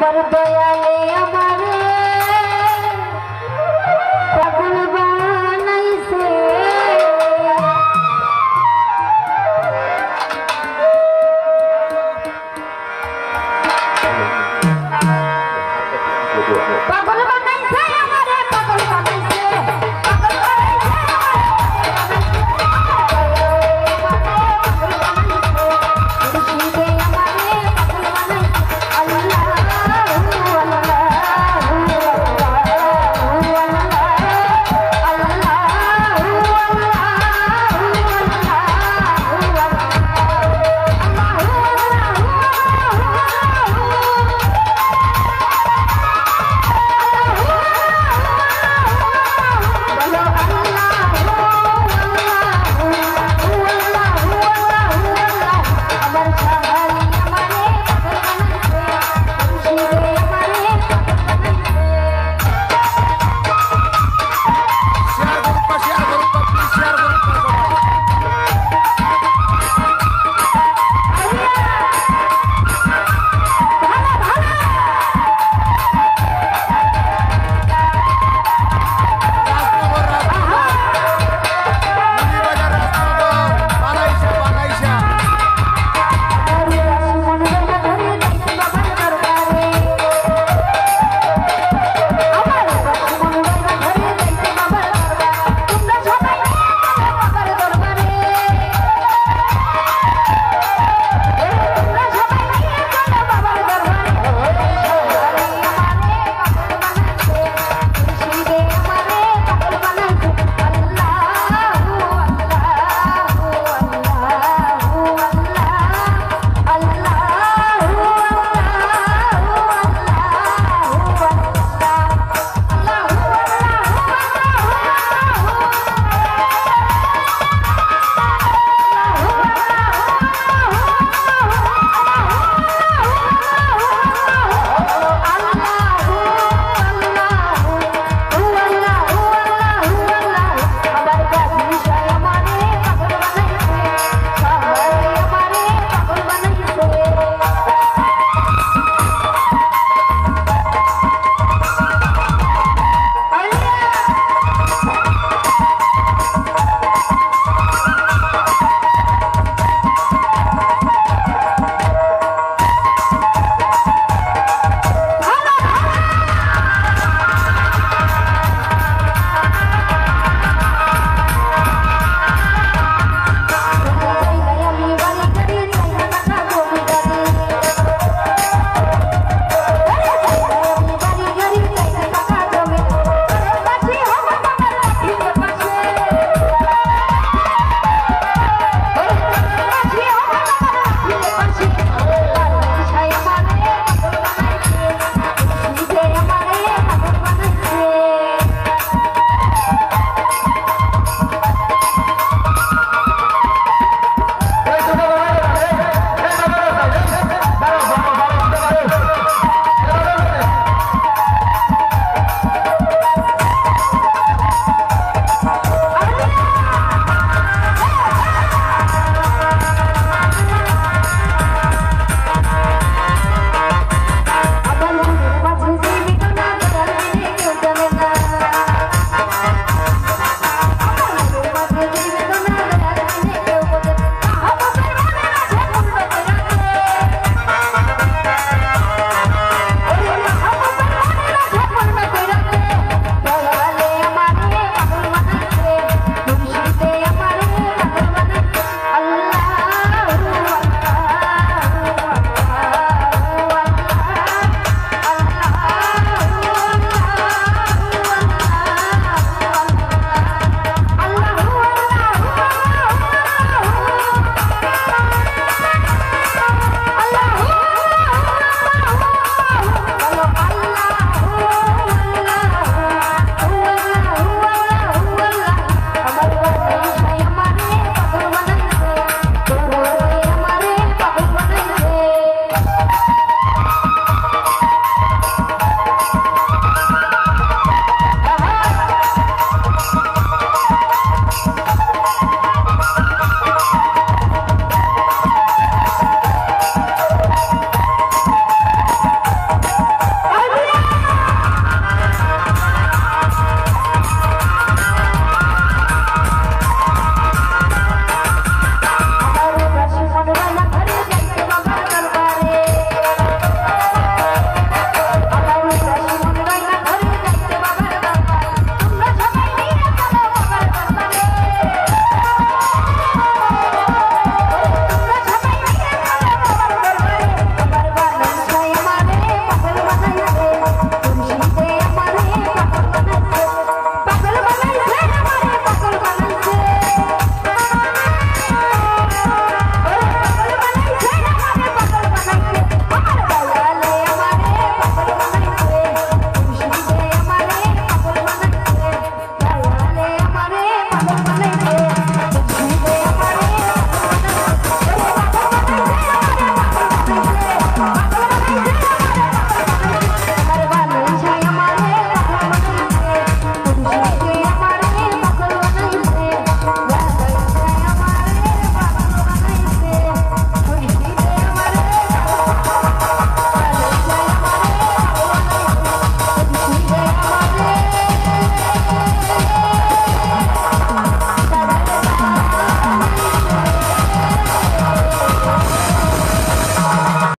amar dayale amar